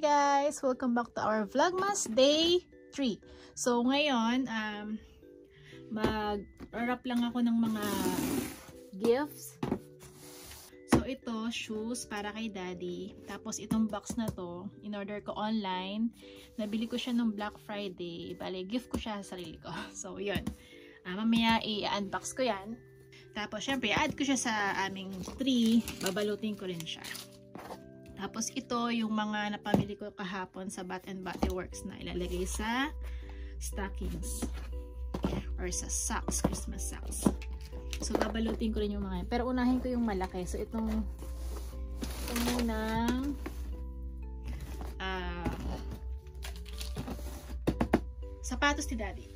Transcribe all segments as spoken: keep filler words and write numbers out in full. Hi guys! Welcome back to our Vlogmas Day three. So ngayon, um, mag-wrap lang ako ng mga gifts. So ito, shoes para kay daddy. Tapos itong box na to, in-order ko online. Nabili ko siya nung Black Friday. Bale, gift ko siya sa sarili ko. So yun. Uh, mamaya i-unbox ko yan. Tapos syempre, i-add ko siya sa aming tree. Babalutin ko rin siya. Tapos ito yung mga napamili ko kahapon sa Bath and Body Works na ilalagay sa stockings or sa socks, Christmas socks. So babalutin ko rin yung mga yun. Pero unahin ko yung malaki. So itong itong munang uh, sapatos ni Daddy.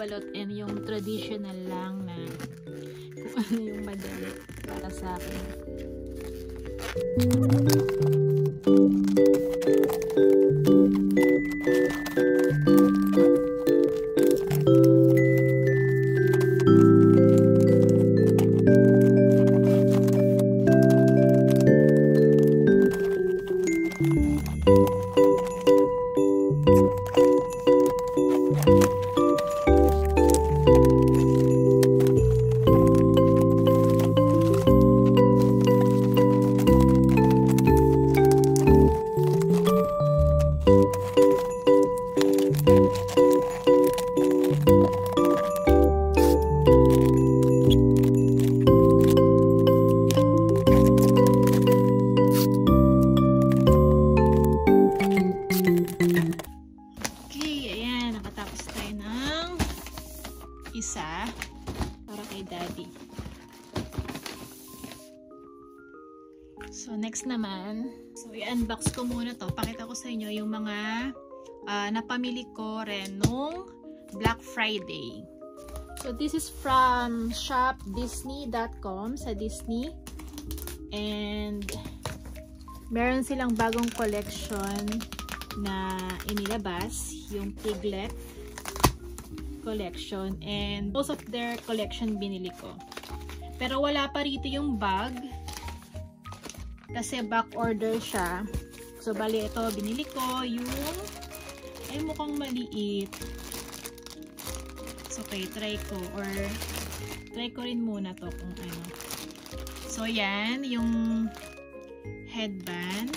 Balot and yung traditional lang na kung ano yung madali para sa akin. Isa para kay daddy. So next naman, so i-unbox ko muna to. Pakita ko sa inyo yung mga uh, napamili ko rin nung Black Friday. So this is from shop disney dot com sa Disney. And meron silang bagong collection na inilabas, yung Piglet collection, and most of their collection binili ko. Pero wala pa rito yung bag kasi back order siya. So bali ito binili ko yung ay mukhang maliit. So okay, try ko or try ko rin muna to kung ano. So yan yung headband.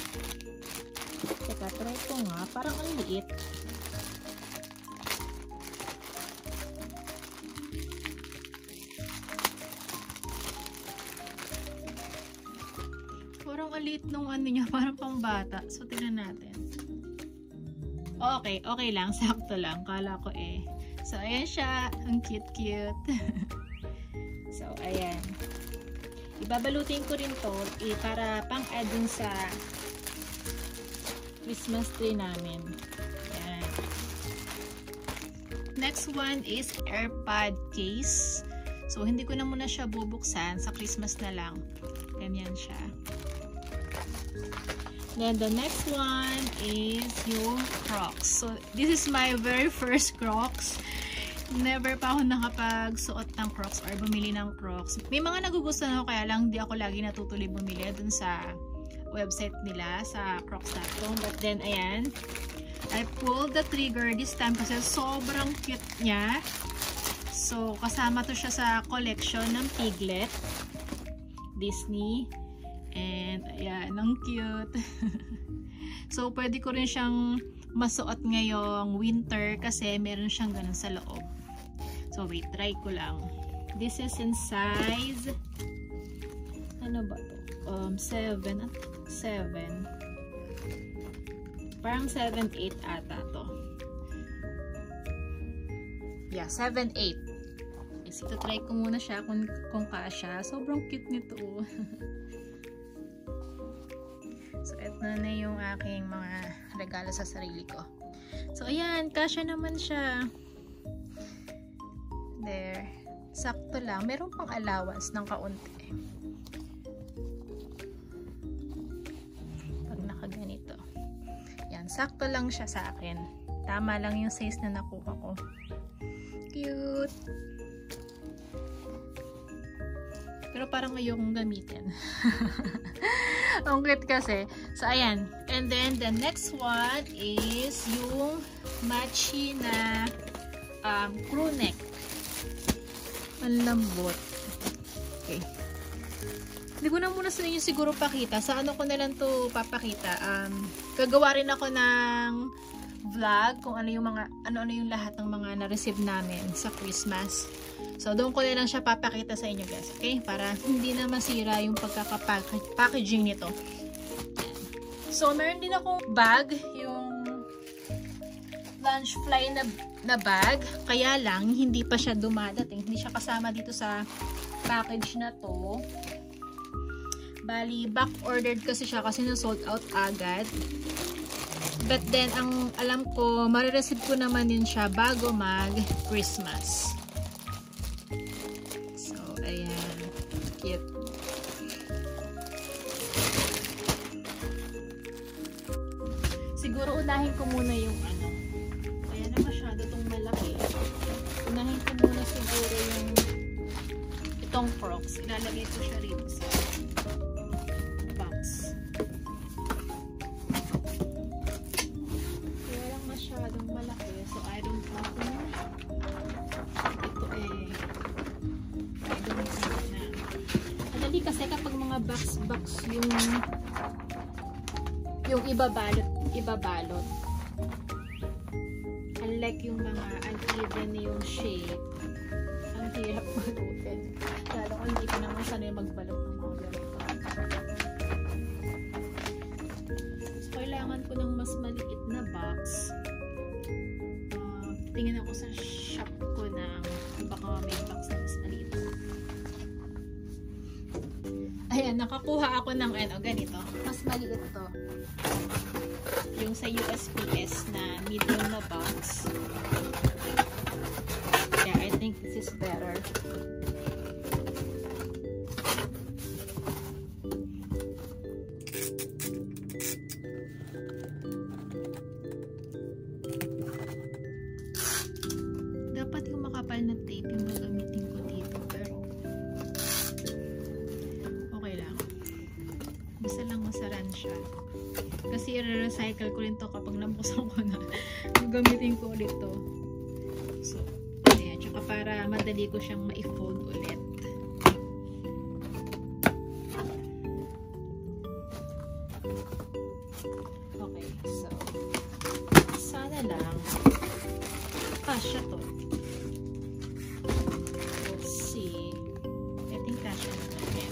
Teka, try ko nga, parang ang liit. Alit nung ano niya, parang pang bata. So, tignan natin. Okay, okay lang. Sakto lang. Kala ko eh. So, ayan siya. Ang cute-cute. So, ayan. Ibabalutin ko rin to eh, para pang-add din sa Christmas tree namin. Ayan. Next one is AirPod case. So, hindi ko na muna siya bubuksan. Sa Christmas na lang. Ganyan siya. Then the next one is yung Crocs. So this is my very first Crocs. Never pa ako nakapagsuot ng Crocs or bumili ng Crocs. May mga nagugustuhan ako, kaya lang di ako lagi natutuloy bumili dun sa website nila sa crocs dot com. But then ayan, I pulled the trigger this time kasi sobrang cute niya. So kasama to siya sa collection ng Piglet Disney. And ayan, ang cute. So pwede ko rin siyang masuot ngayong winter kasi meron siyang ganun sa loob. So wait, try ko lang. This is in size ano ba to? Um seven seven. Parang seven eight ata to. Yeah, seven eight. So try ko muna siya kung kung kasya. Sobrang cute nito. So, ito na yung aking mga regalo sa sarili ko. So, ayan. Kasya naman siya. There. Sakto lang. Meron pang allowance ng kaunti. Pag nakaganito. Ayan. Sakto lang siya sa akin. Tama lang yung size na nakuha ko. Cute! Pero parang ayokong gamitin. Ang cute kasi. So, ayan. And then, the next one is yung matchy na um, crew neck. Ang lambot. Okay. Hindi ko na muna sa inyo siguro pakita. Sa ano ko na lang to papakita. Um, gagawa rin ako ng vlog kung ano yung mga ano-ano yung lahat ng mga na-receive namin sa Christmas. So doon ko na lang siya papakita sa inyo, guys. Okay? Para hindi na masira yung pagkaka-packaging nito. So meron din akong bag, yung lunch fly na, na bag. Kaya lang hindi pa siya dumadating. Hindi siya kasama dito sa package na to. Bali, back ordered kasi siya kasi na sold out agad. But then, ang alam ko, marireceive ko naman din siya bago mag-Christmas. So, ayan. Cute. Siguro, unahin ko muna yung ano. Kaya na masyado itong malaki. Unahin ko muna siguro yung itong Crocs. Ilalagay ko siya rin sa box. box yung yung ibabalot ibabalot unlike yung mga uneven yung shape, ang hirap mag-open lalo ko hindi ko naman sanay magbalot ng mga ganito. So kailangan ko ng mas maliit na box. Uh, tingin ako sa shop ko ng baka may box na mas maliit. Ayan, nakakuha ako ng ano, ganito. Mas maliit to. Yung sa U S P S na medium na box. Yeah, I think this is better. Dapat yung makapal na tape yung magamitin ko dito. Pero basta lang masaran siya. Kasi i-recycle ko rin to kapag nabuksan ko na. Gagamitin ko ulit to. So, ayan. Tsaka para madali ko siyang ma-fold ulit. Okay. So, sana lang kasya to. Let's see. I think kasya na natin.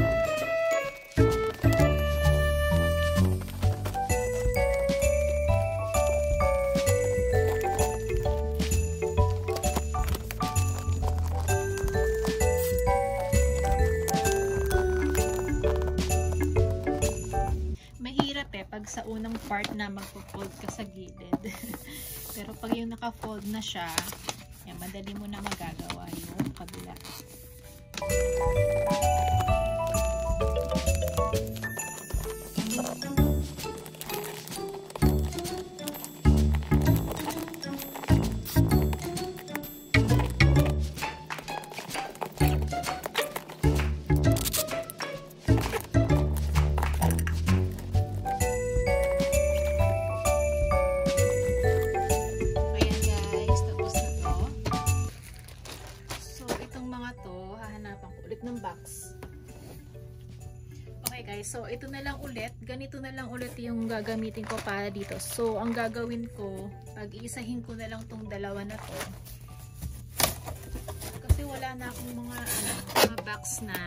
Sa unang part na magpo-fold ka sa gilid. Pero pag yung naka-fold na siya, yan, madali mo na magagawa yung kabila. So, ito na lang ulit. Ganito na lang ulit yung gagamitin ko para dito. So, ang gagawin ko, pag-iisahin ko na lang tong dalawa na to. na akong mga, ano, mga box na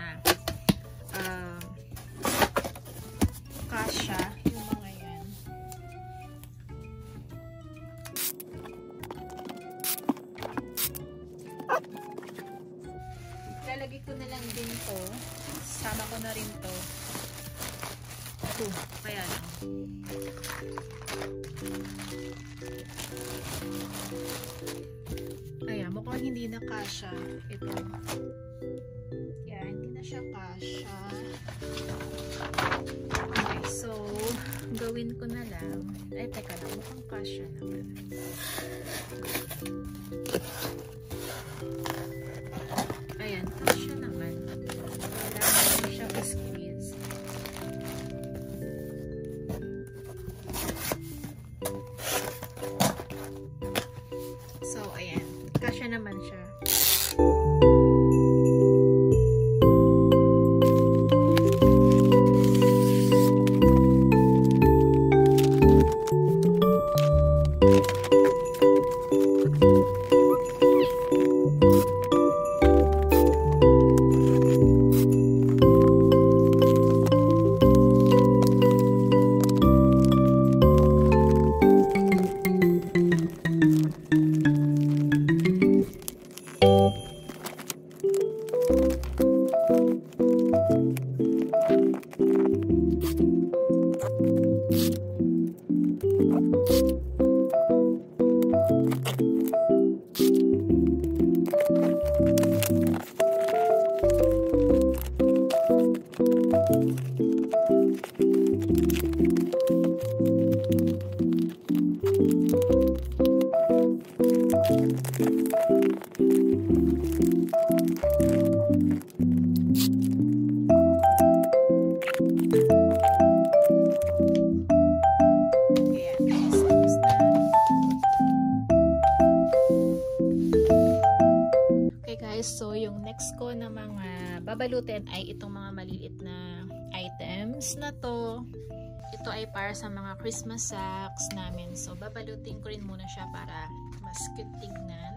uh, kasha. Yung mga yan. Lalagay ko na lang din to. Sama ko na rin to. Ito. Kaya lang. Ayan, mukhang hindi na kasha. Ito. Ayan, hindi na siya kasha. Okay, so, gawin ko na lang. Ay, teka lang, mukhang kasha naman. Ayan, kasha naman. Kailangan ko siya i-squeeze. Naman siya. Babalutin ay itong mga maliliit na items na to. Ito ay para sa mga Christmas sacks namin. So, babalutin ko rin muna siya para mas cute tignan.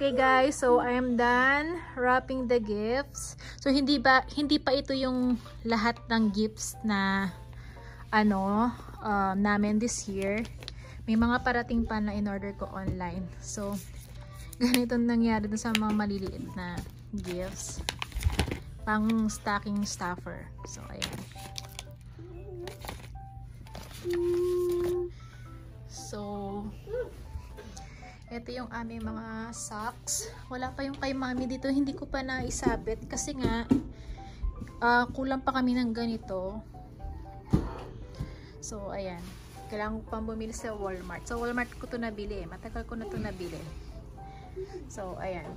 Okay guys, so I am done wrapping the gifts. So hindi ba hindi pa ito yung lahat ng gifts na ano uh, namin this year. May mga parating pa na in order ko online. So ganito nangyari dun sa mga maliliit na gifts. Pang stocking stuffer. So ayan. So ito yung aming mga socks. Wala pa yung kay mami dito. Hindi ko pa naisabit. Kasi nga, uh, kulang pa kami ng ganito. So, ayan. Kailangan ko pang bumili sa Walmart. So, Walmart ko ito nabili. Matagal ko na ito nabili. So, ayan.